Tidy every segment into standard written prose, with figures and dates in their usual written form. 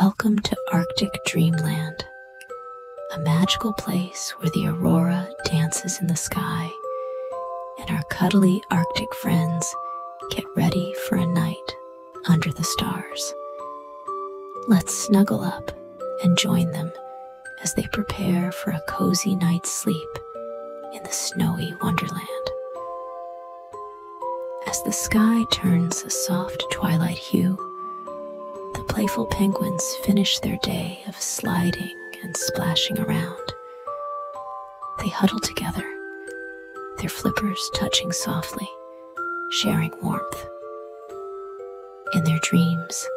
Welcome to Arctic Dreamland, a magical place where the aurora dances in the sky and our cuddly Arctic friends get ready for a night under the stars. Let's snuggle up and join them as they prepare for a cozy night's sleep in the snowy wonderland. As the sky turns a soft twilight hue, the playful penguins finish their day of sliding and splashing around. They huddle together, their flippers touching softly, sharing warmth. In their dreams,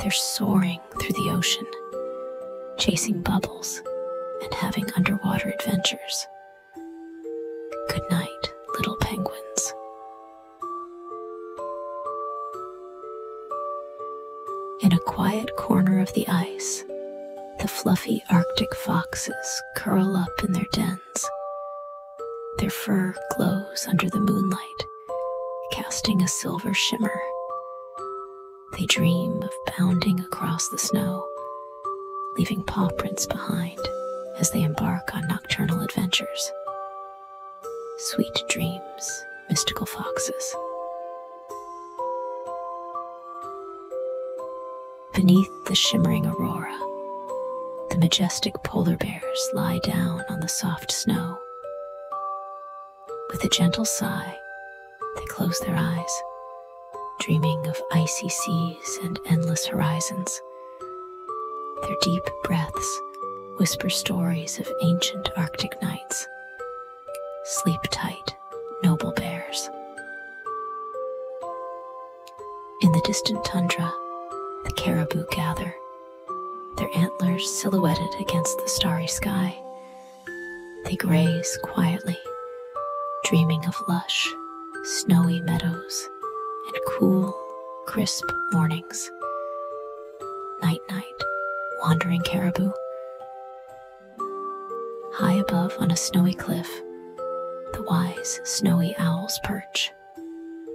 they're soaring through the ocean, chasing bubbles and having underwater adventures. Good night, little penguins. In a quiet corner of the ice, the fluffy Arctic foxes curl up in their dens. Their fur glows under the moonlight, casting a silver shimmer. They dream of bounding across the snow, leaving paw prints behind as they embark on nocturnal adventures. Sweet dreams, mystical foxes. Beneath the shimmering aurora, the majestic polar bears lie down on the soft snow. With a gentle sigh, they close their eyes, dreaming of icy seas and endless horizons. Their deep breaths whisper stories of ancient Arctic nights. Sleep tight, noble bears. In the distant tundra, the caribou gather, their antlers silhouetted against the starry sky. They graze quietly, dreaming of lush, snowy meadows and cool, crisp mornings. Night-night, wandering caribou. High above on a snowy cliff, the wise, snowy owls perch,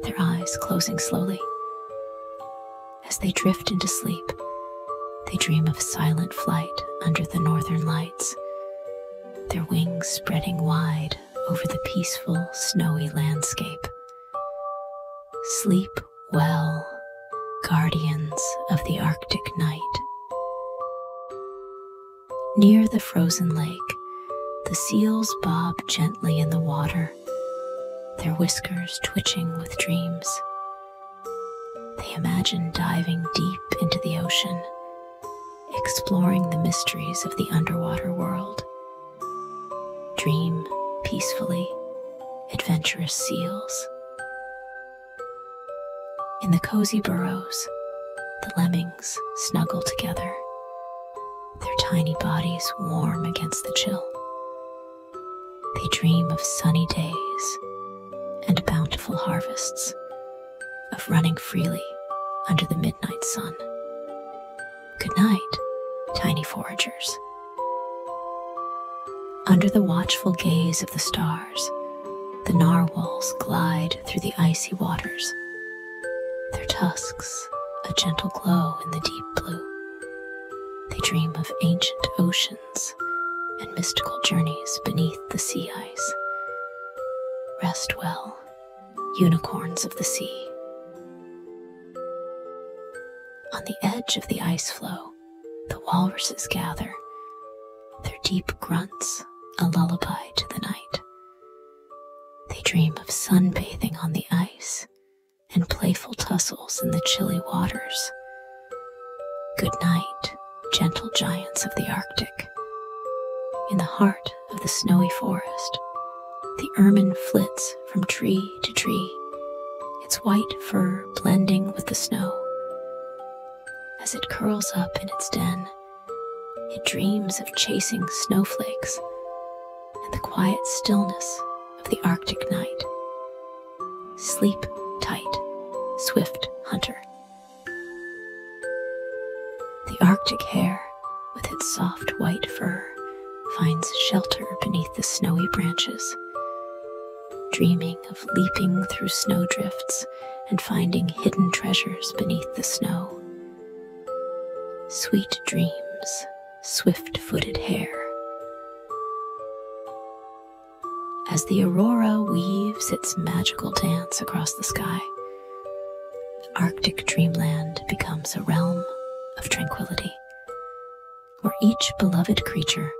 their eyes closing slowly. As they drift into sleep, they dream of silent flight under the northern lights, their wings spreading wide over the peaceful, snowy landscape. Sleep well, guardians of the Arctic night. Near the frozen lake, the seals bob gently in the water, their whiskers twitching with dreams. They imagine diving deep into the ocean, exploring the mysteries of the underwater world. Dream peacefully, adventurous seals. In the cozy burrows, the lemmings snuggle together, their tiny bodies warm against the chill. They dream of sunny days and bountiful harvests, of running freely under the midnight sun. Good night, tiny foragers. Under the watchful gaze of the stars, the narwhals glide through the icy waters, their tusks a gentle glow in the deep blue. They dream of ancient oceans and mystical journeys beneath the sea ice. Rest well, unicorns of the sea. On the edge of the ice floe, the walruses gather, their deep grunts a lullaby to the night. They dream of sunbathing on the ice and playful tussles in the chilly waters. Good night, gentle giants of the Arctic. In the heart of the snowy forest, the ermine flits from tree to tree, its white fur blending with the snow. As it curls up in its den, it dreams of chasing snowflakes and the quiet stillness of the Arctic night. Sleep tight, swift hunter. The Arctic hare, with its soft white fur, finds shelter beneath the snowy branches, dreaming of leaping through snowdrifts and finding hidden treasures beneath the snow. Sweet dreams, swift-footed hare. As the aurora weaves its magical dance across the sky, Arctic Dreamland becomes a realm of tranquility, where each beloved creature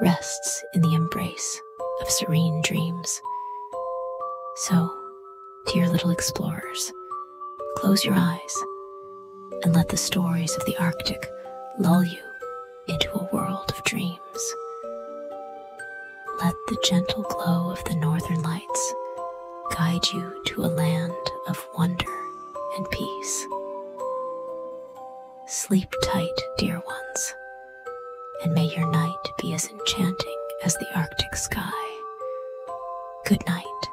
rests in the embrace of serene dreams. So, dear little explorers, close your eyes and let the stories of the Arctic lull you into a world of dreams. Let the gentle glow of the northern lights guide you to a land of wonder and peace. Sleep tight, dear ones, and may your night be as enchanting as the Arctic sky. Good night.